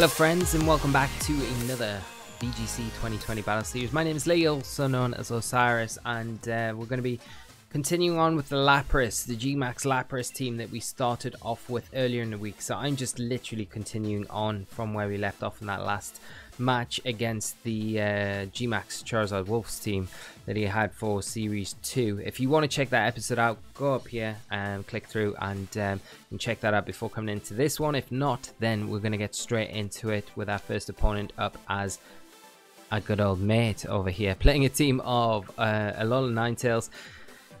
Hello friends and welcome back to another VGC 2020 battle series. My name is Leo, also known as Osiris, and we're going to be continuing on with the Lapras, the G Max Lapras team that we started off with earlier in the week. So I'm just literally continuing on from where we left off in that last match against the G Max Charizard Wolves team that he had for Series 2. If you want to check that episode out, go up here and click through and check that out before coming into this one. If not, then we're going to get straight into it with our first opponent up as a good old mate over here, playing a team of Alola Ninetales,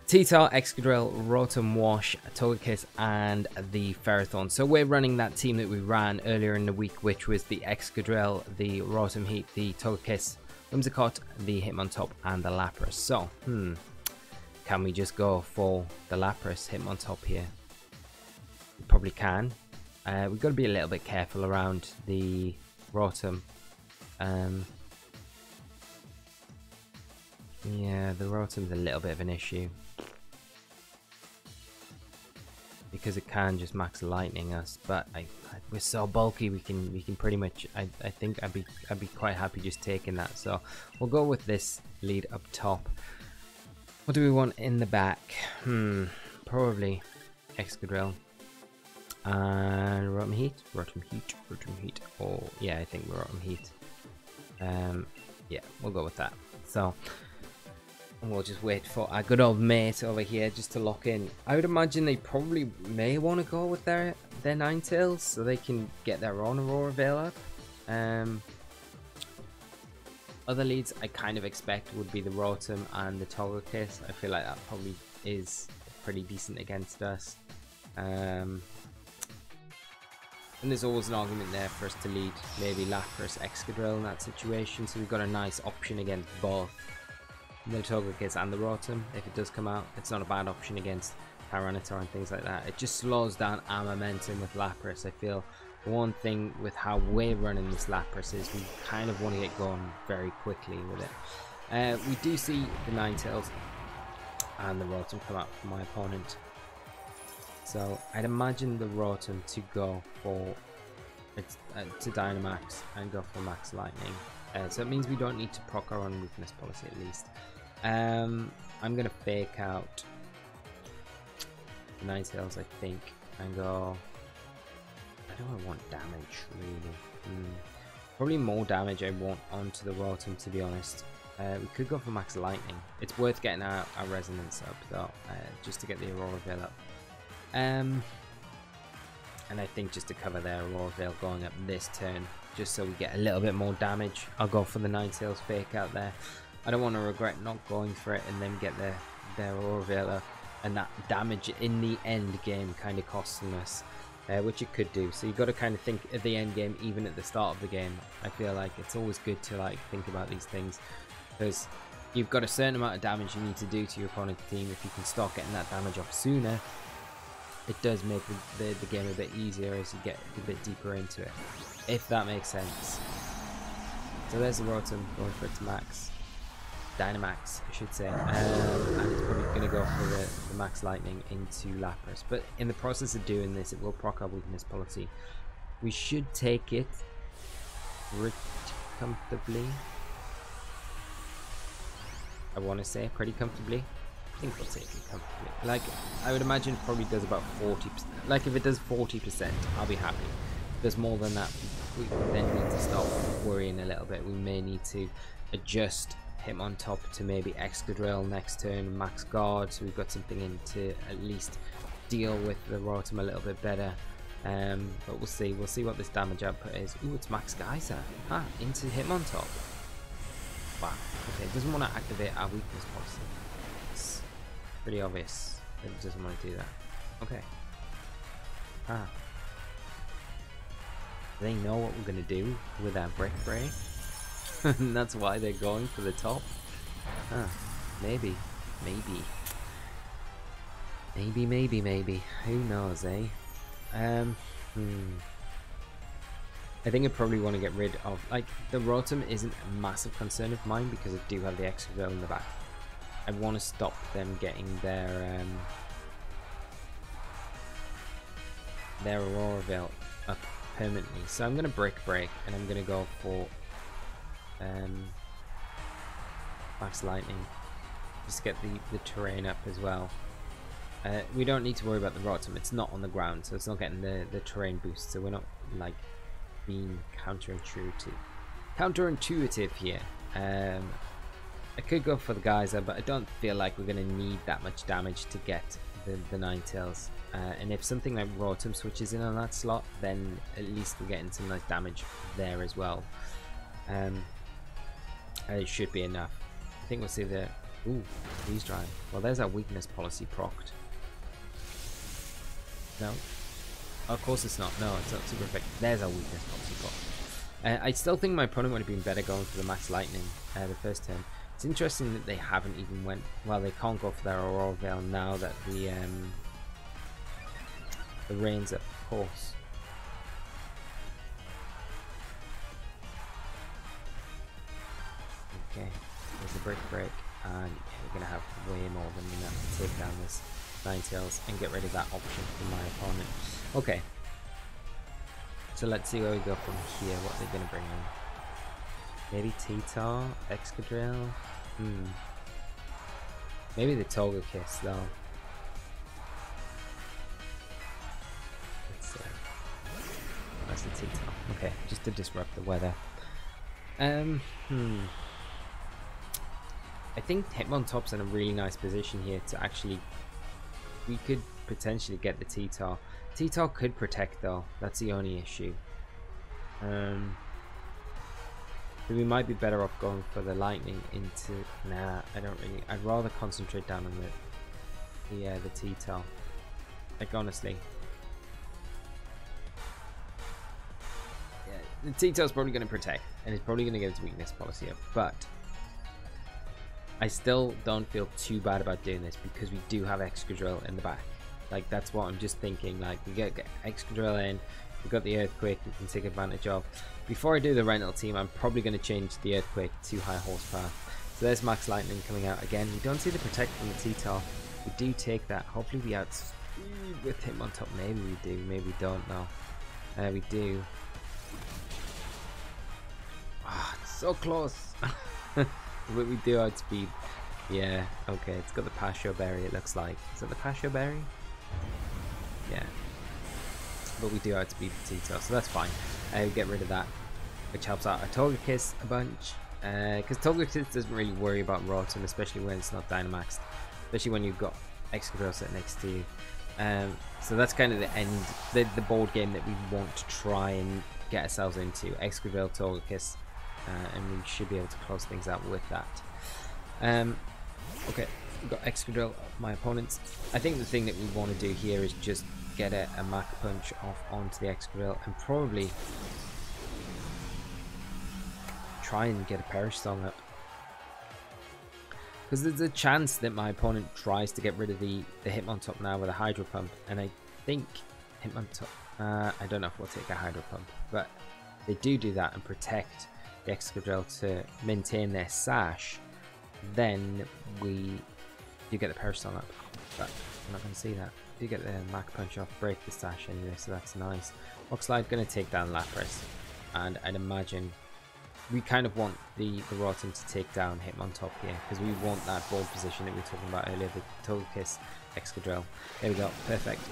Tyranitar, Excadrill, Rotom Wash, Togekiss and the Ferrothorn. So we're running that team that we ran earlier in the week, which was the Excadrill, the Rotom Heat, the Togekiss, Whimsicott, the Hitmontop and the Lapras. So, can we just go for the Lapras Hitmontop here? We probably can. We've got to be a little bit careful around the Rotom. Yeah, the Rotom's a little bit of an issue, because it can just Max Lightning us, but we're so bulky we can pretty much, I think I'd be quite happy just taking that. So we'll go with this lead up top. What do we want in the back? Probably Excadrill and Rotom Heat. Or yeah, I think Rotom Heat. Yeah, we'll go with that. So. And we'll just wait for our good old mate over here just to lock in. I would imagine they probably may want to go with their Ninetales so they can get their own Aurora Veil up. Other leads I kind of expect would be the Rotom and the Togekiss. I feel like that probably is pretty decent against us. And there's always an argument there for us to lead maybe Lapras, Excadrill in that situation. So we've got a nice option against both. The Togekiss and the Rotom, if it does come out, it's not a bad option against Tyranitar and things like that. It just slows down our momentum with Lapras. I feel one thing with how we're running this Lapras is we kind of want to get going very quickly with it. We do see the Ninetales and the Rotom come out from my opponent. So I'd imagine the Rotom to go for, to Dynamax and go for Max Lightning. So it means we don't need to proc our own weakness policy at least. I'm going to fake out Ninetales, I think, and go... I don't want damage, really. Probably more damage I want onto the Rotom, to be honest. We could go for Max Lightning. It's worth getting our Resonance up, though, just to get the Aurora Veil up. And I think just to cover their Aurora Veil going up this turn. Just so we get a little bit more damage, I'll go for the Ninetales fake out there. I don't want to regret not going for it and then get their Aurora Veil up, and that damage in the end game kind of costing us, which it could do. So you've got to kind of think at the end game, even at the start of the game. I feel like it's always good to like think about these things, because you've got a certain amount of damage you need to do to your opponent's team. If you can start getting that damage off sooner, it does make the game a bit easier as you get a bit deeper into it. If that makes sense. So there's the Rotom going for its Max. Dynamax, I should say. And it's probably going to go for the Max Lightning into Lapras. But in the process of doing this, it will proc our weakness policy. We should take it pretty comfortably. I want to say pretty comfortably. I think we'll take it comfortably. Like, I would imagine it probably does about 40%. Like, if it does 40%, I'll be happy. There's more than that, we then need to stop worrying a little bit. We may need to adjust Hitmontop to maybe Excadrill next turn, Max Guard, so we've got something in to at least deal with the Rotom a little bit better. But we'll see what this damage output is. Ooh, it's Max Geyser, into Hitmontop. Wow, okay, it doesn't want to activate our weakness policy. It's pretty obvious that it doesn't want to do that. Okay. They know what we're going to do with our Brick Break. And that's why they're going for the top. Maybe. Who knows, eh? I think I probably want to get rid of... Like, the Rotom isn't a massive concern of mine because I do have the Excadrill in the back. I want to stop them getting their Aurora Veil up. permanently. So I'm going to Brick Break and I'm going to go for Max Lightning. Just get the terrain up as well. We don't need to worry about the Rotom. It's not on the ground, so it's not getting the terrain boost. So we're not like being counterintuitive here. I could go for the Geyser, but I don't feel like we're going to need that much damage to get the Ninetales. And if something like Rotom switches in on that slot, then at least we're getting some nice damage there as well. It should be enough. I think we'll see the... Ooh, Freeze Dry. Well, there's our Weakness Policy procced. No? Oh, of course it's not. No, it's not super effective. There's our Weakness Policy procced. I still think my opponent would have been better going for the Max Lightning the first turn. It's interesting that they haven't even went... Well, they can't go for their Aurora Veil now that the rain's up, of course. Okay, there's a Brick Break. And we're going to have way more than enough to take down this Ninetales and get rid of that option from my opponent. Okay, so let's see where we go from here, what they're going to bring in. Maybe T-Tar, Excadrill, maybe the Togekiss though. Let's see. That's the T-Tar, okay, just to disrupt the weather. I think Hitmontop's in a really nice position here to actually, we could potentially get the T-Tar. T-Tar could protect though, that's the only issue. So we might be better off going for the Lightning into, nah, I don't really, I'd rather concentrate down on the T-Tar, like honestly. Yeah, the T-Tar's probably going to protect and it's probably going to get its Weakness Policy up, but I still don't feel too bad about doing this because we do have Excadrill in the back. Like that's what I'm just thinking, like we get Excadrill in, we've got the Earthquake we can take advantage of. Before I do the rental team, I'm probably going to change the Earthquake to High Horsepower. So there's Max Lightning coming out again. We don't see the Protect from the T-Tar. We do take that. Hopefully we outspeed with him on top. Maybe we do, maybe we don't know. We do. Ah, oh, so close! But we do outspeed. Yeah, okay, it's got the Pasho Berry it looks like. Is that the Pasho Berry? Yeah. But we do outspeed the T-Tar, so that's fine. We get rid of that, which helps out our Togekiss a bunch. Because Togekiss doesn't really worry about Rotom, especially when it's not Dynamaxed. Especially when you've got Excadrill set next to you. So that's kind of the end, the board game that we want to try and get ourselves into. Excadrill, Togekiss. And we should be able to close things out with that. Okay, we've got Excadrill off my opponents. I think the thing that we want to do here is just get a Mach Punch off onto the Excadrill and probably try and get a Perish Song up. Because there's a chance that my opponent tries to get rid of the Hitmontop now with a Hydro Pump. And I think Hitmontop... I don't know if we'll take a Hydro Pump. But they do that and protect the Excadrill to maintain their Sash, then we do get the Perish Song up, but we're not going to see that. We do get the Mach Punch off, break the Sash anyway, so that's nice. Rock Slide going to take down Lapras, and I'd imagine we kind of want the Rotom to take down Hitmontop here, because we want that board position that we were talking about earlier, the Togekiss, Excadrill. There we go, perfect.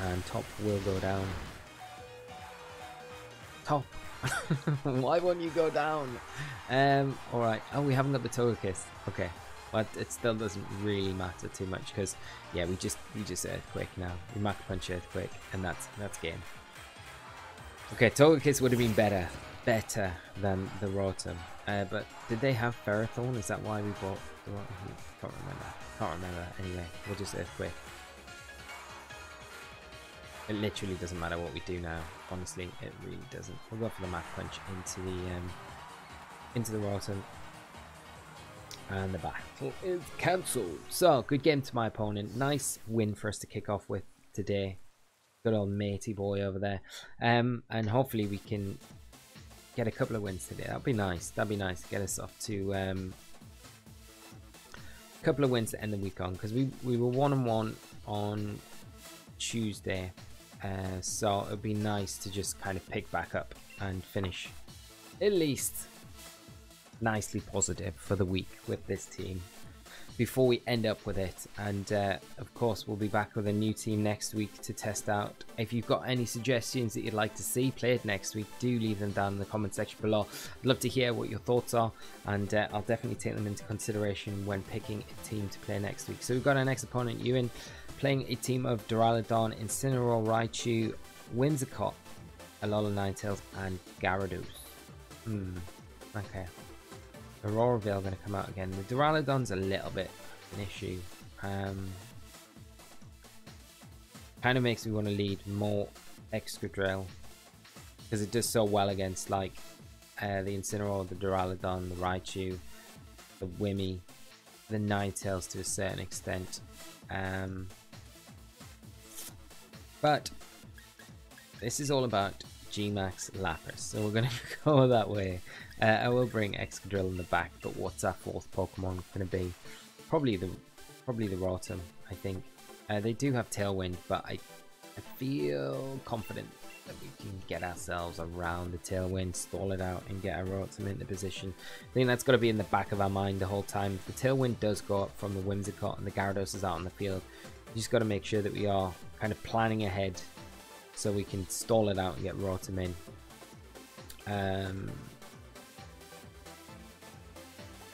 And Top will go down. Top! Why won't you go down? Alright, oh we haven't got the Togekiss. Okay, but it still doesn't really matter too much because yeah, we just Earthquake now. We Mach Punch Earthquake and that's game. Okay, Togekiss would have been better than the Rotom. But did they have Ferrothorn? Is that why we bought the Rotom? Can't remember. Anyway, we'll just Earthquake. It literally doesn't matter what we do now. Honestly, it really doesn't. We'll go for the Mach Punch into the Rotom and the battle is cancelled. So good game to my opponent. Nice win for us to kick off with today. Good old matey boy over there. And hopefully we can get a couple of wins today. That'd be nice. That'd be nice to get us off to a couple of wins to end the week on because we were 1-1 on Tuesday. So it'd be nice to just kind of pick back up and finish at least nicely positive for the week with this team before we end up with it. And of course we'll be back with a new team next week to test out. If you've got any suggestions that you'd like to see played next week, do leave them down in the comment section below. I'd love to hear what your thoughts are, and I'll definitely take them into consideration when picking a team to play next week. So we've got our next opponent, Ewan, playing a team of Duraludon, Incineroar, Raichu, Whimsicott, Alola Ninetales and Gyarados. Okay. Aurora Veil going to come out again. The Duraludon's a little bit of an issue. Kind of makes me want to lead more Excadrill because it does so well against like the Incineroar, the Duraludon, the Raichu, the Wimmy, the Ninetales to a certain extent. But this is all about G Max Lapras, so we're going to go that way. I will bring Excadrill in the back, but what's our fourth Pokemon going to be? Probably the Rotom, I think. They do have Tailwind, but I feel confident that we can get ourselves around the Tailwind, stall it out, and get our Rotom into position. I think that's got to be in the back of our mind the whole time. If the Tailwind does go up from the Whimsicott and the Gyarados is out on the field, you just got to make sure that we are kind of planning ahead so we can stall it out and get Rotom in. And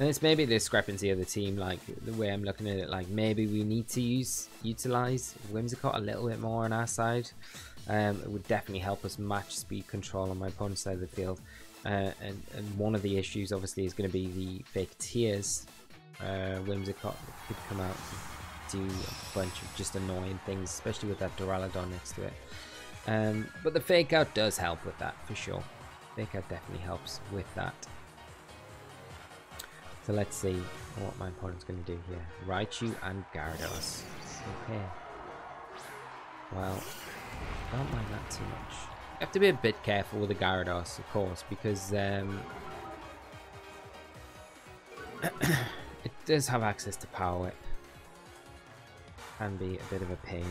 it's maybe the discrepancy of the team, like the way I'm looking at it, like maybe we need to utilize Whimsicott a little bit more on our side. It would definitely help us match speed control on my opponent's side of the field. And one of the issues obviously is going to be the fake tears. Whimsicott could come out and do a bunch of just annoying things, especially with that Duraludon next to it. But the fake out does help with that for sure. Fake out definitely helps with that. So let's see what my opponent's going to do here. Raichu and Gyarados. Okay. Well, I don't mind that too much. You have to be a bit careful with the Gyarados, of course, because it does have access to Power Whip. Can be a bit of a pain.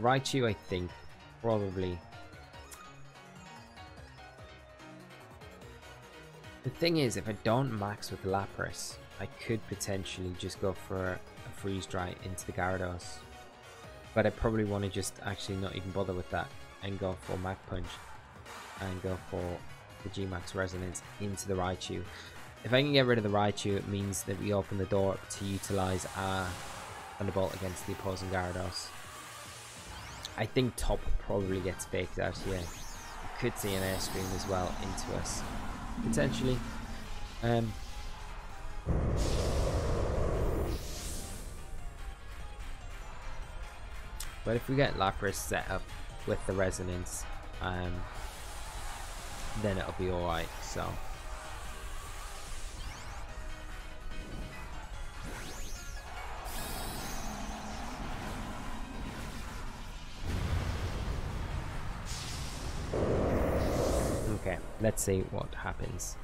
Raichu, I think, probably. The thing is, if I don't max with Lapras, I could potentially just go for a Freeze Dry into the Gyarados. But I probably want to just actually not even bother with that and go for Mach Punch and go for the G Max Resonance into the Raichu. If I can get rid of the Raichu, it means that we open the door up to utilize our Thunderbolt against the opposing Gyarados. I think Top probably gets baked out here. You could see an Airstream as well into us, potentially. But if we get Lapras set up with the Resonance, then it'll be alright. So let's see what happens.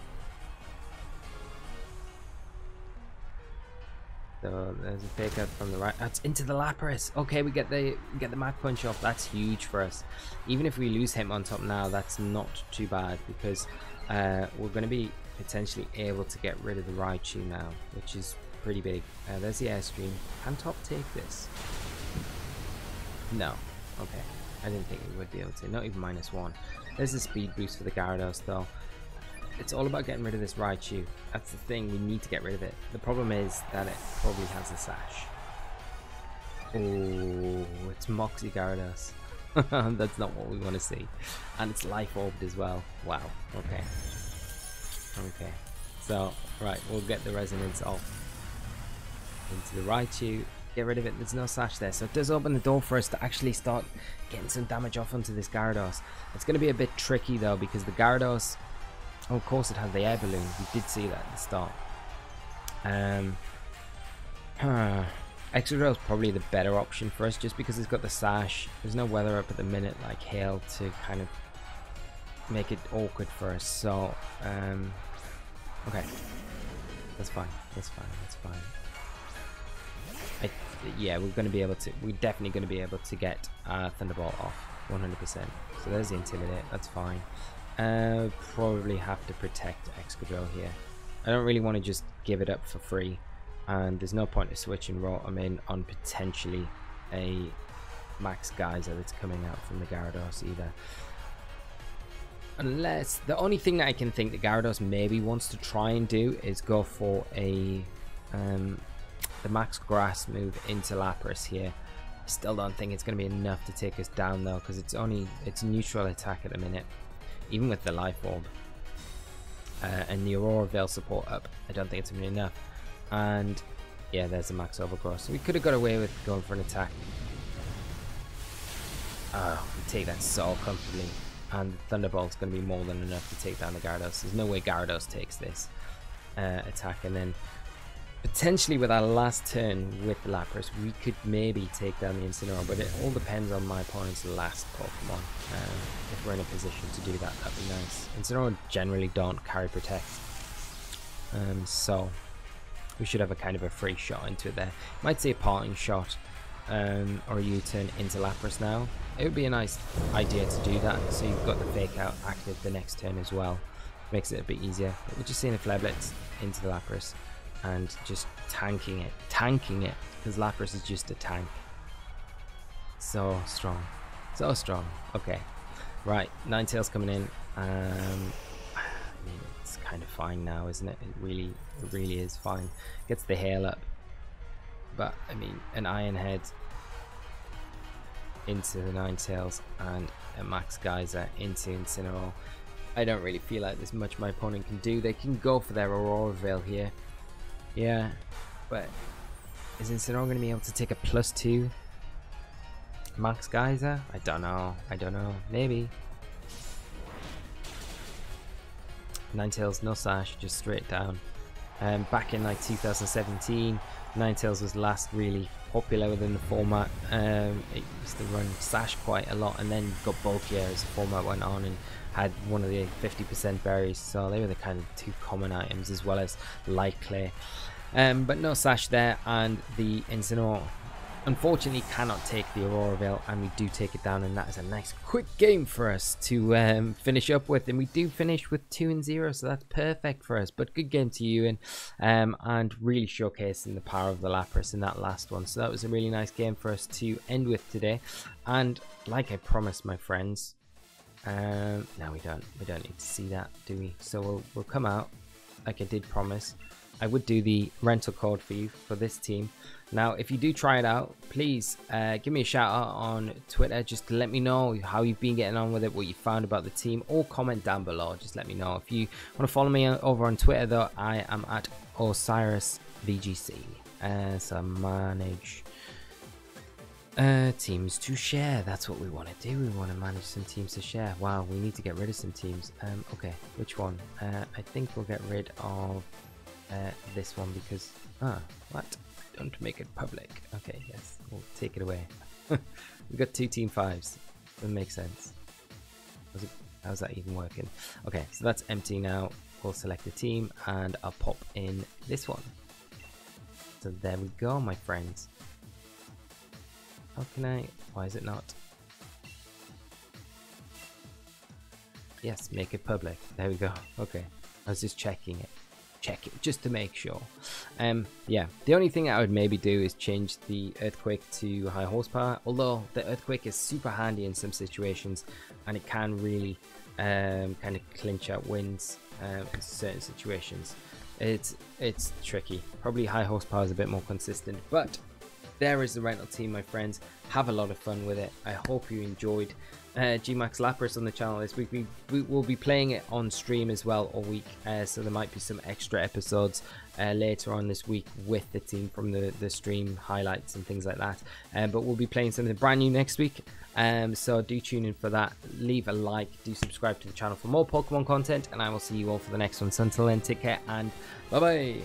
So there's a fake out from the right. That's into the Lapras. Okay, we get the Mach Punch off. That's huge for us. Even if we lose Hitmontop now, that's not too bad because we're going to be potentially able to get rid of the Raichu now, which is pretty big. There's the Airstream. Can Top take this? No. Okay. I didn't think we would be able to, not even -1. There's a speed boost for the Gyarados though. It's all about getting rid of this Raichu. That's the thing, we need to get rid of it. The problem is that it probably has a Sash. Oh, it's Moxie Gyarados. That's not what we want to see. And it's Life Orbed as well. Wow, okay. Okay, so, right, we'll get the Resonance off into the Raichu. Get rid of it. There's no Sash there, so it does open the door for us to actually start getting some damage off onto this Gyarados. It's going to be a bit tricky though because the Gyarados, oh, of course it has the air balloon. We did see that at the start. Excadrill is probably the better option for us just because it's got the Sash. There's no weather up at the minute like Hail to kind of make it awkward for us. So okay, that's fine. yeah, we're going to be able to. We're definitely going to be able to get Thunderbolt off 100%. So there's the Intimidate. That's fine. Probably have to protect Excadrill here. I don't really want to just give it up for free, and there's no point to switching Rotom in on potentially a Max Geyser that's coming out from the Gyarados either. Unless, the only thing that I can think that Gyarados maybe wants to try and do is go for a the Max Grass move into Lapras here. Still don't think it's going to be enough to take us down though, because it's neutral attack at the minute, even with the Life Orb and the Aurora Veil support up. I don't think it's going to be enough. And yeah, there's the Max Overgrowth. So we could have got away with going for an attack. Oh, we take that so comfortably. And Thunderbolt's going to be more than enough to take down the Gyarados. There's no way Gyarados takes this attack. And then potentially with our last turn with Lapras, we could maybe take down the Incineroar. But it all depends on my opponent's last Pokemon. If we're in a position to do that, that'd be nice. Incineroar generally don't carry Protect. So we should have a kind of a free shot into it there. Might say a parting shot. Or a U-turn into Lapras now. It would be a nice idea to do that, so you've got the fake out active the next turn as well. Makes it a bit easier. But we're just seeing the Flare Blitz into the Lapras and just tanking it, because Lapras is just a tank. So strong, so strong. Okay, right, Ninetales coming in. I mean, it's kind of fine now, isn't it? It really is fine. Gets the Hail up. But I mean, an Iron Head into the Ninetales and a Max Geyser into Incineroar. I don't really feel like there's much my opponent can do. They can go for their Aurora Veil here. Yeah, but is Incineroar going to be able to take a +2 Max Geyser? I don't know. I don't know. Maybe. Ninetales, no Sash, just straight down. Back in like 2017, Ninetales was last really popular within the format. It used to run Sash quite a lot, and then got bulkier as the format went on and had one of the 50% berries, so they were the kind of two common items, as well as Light Clay. But no Sash there, and the Incineroar unfortunately cannot take the Aurora Veil, and we do take it down, and that is a nice quick game for us to finish up with, and we do finish with 2-0, so that's perfect for us. But good game to you, and really showcasing the power of the Lapras in that last one. So that was a really nice game for us to end with today, and like I promised, my friends, no, we don't need to see that, do we? So we'll come out like I did promise. I would do the rental code for you for this team. Now, if you do try it out, please give me a shout out on Twitter. Just let me know how you've been getting on with it, what you found about the team, or comment down below. Just let me know. If you want to follow me over on Twitter, though, I am at OsirisVGC. So I manage teams to share. That's what we want to do. We want to manage some teams to share. Wow, we need to get rid of some teams. Okay, which one? I think we'll get rid of this one, because what? Don't make it public. Okay, yes, we'll take it away. We've got 2 team 5s. That makes sense. How's that even working? Okay, so that's empty now. We'll select a team and I'll pop in this one. So there we go, my friends. How can I? Why is it not? Yes, make it public. There we go. Okay, I was just checking it. Check it just to make sure. Yeah, the only thing I would maybe do is change the Earthquake to High Horsepower, although the Earthquake is super handy in some situations, and it can really kind of clinch out wins in certain situations. It's tricky. Probably High Horsepower is a bit more consistent, but there is the rental team, my friends. Have a lot of fun with it. I hope you enjoyed G Max Lapras on the channel this week. We will be playing it on stream as well all week, so there might be some extra episodes later on this week with the team from the stream highlights and things like that. But we'll be playing something brand new next week, so do tune in for that. Leave a like, do subscribe to the channel for more Pokemon content, and I will see you all for the next one. So until then, take care and bye bye.